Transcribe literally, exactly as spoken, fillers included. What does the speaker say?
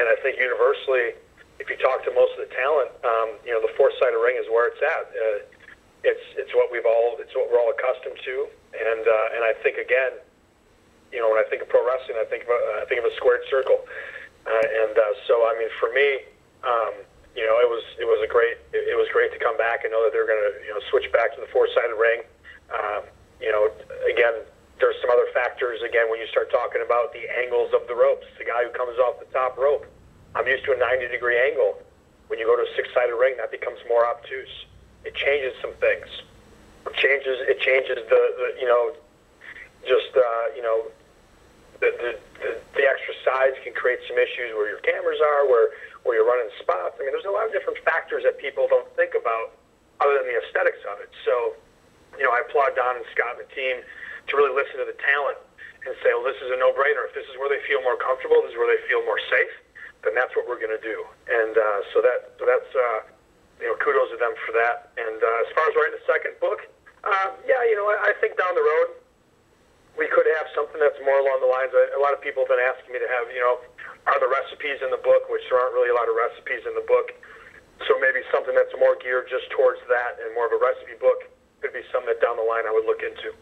And I think universally, if you talk to most of the talent, um, you know, the four-sided ring is where it's at. Uh, it's it's what we've all it's what we're all accustomed to. And uh, and I think again, you know, when I think of pro wrestling, I think of a, I think of a squared circle. Uh, and uh, so, I mean, for me, um, you know, it was it was a great it was great to come back and know that they're going to you know switch back to the four-sided ring. Um, you know, again, there's some other factors. Again, when you start talking about the angles of the ropes, the guy who comes off the top rope, I'm used to a ninety degree angle. When you go to a six-sided ring, that becomes more obtuse. It changes some things. It changes. It changes the, the you know, just uh, you know, the, the the the extra sides can create some issues where your cameras are, where where you're running spots. I mean, there's a lot of different factors that people don't think about, other than the aesthetics of it. So, you know, I applaud Don and Scott and the team to really listen to the talent and say, well, this is a no-brainer. If this is where they feel more comfortable, this is where they feel more safe, then that's what we're going to do. And uh, so that so that's uh, you know, kudos to them for that. And uh, as far as writing a second book, uh, yeah, you know, I, I think down the road we could have something that's more along the lines. A lot of people have been asking me to have, you know, are the recipes in the book, which there aren't really a lot of recipes in the book. So maybe something that's more geared just towards that and more of a recipe book could be something that down the line I would look into.